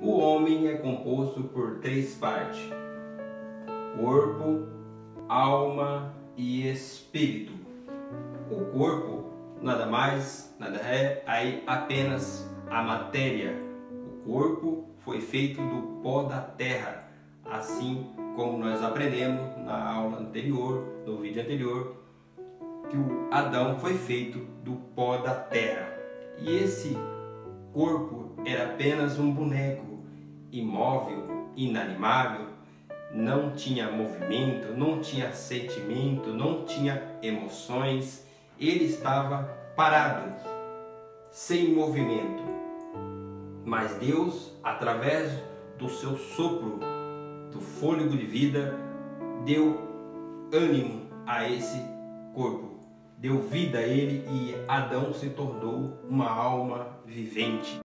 O homem é composto por três partes: corpo, alma e espírito. O corpo nada mais, nada é, aí apenas a matéria. O corpo foi feito do pó da terra, assim como nós aprendemos na aula anterior, no vídeo anterior, que o Adão foi feito do pó da terra. E esse corpo era apenas um boneco, imóvel, inanimável, não tinha movimento, não tinha sentimento, não tinha emoções. Ele estava parado, sem movimento. Mas Deus, através do seu sopro, do fôlego de vida, deu ânimo a esse corpo, deu vida a ele, e Adão se tornou uma alma vivente.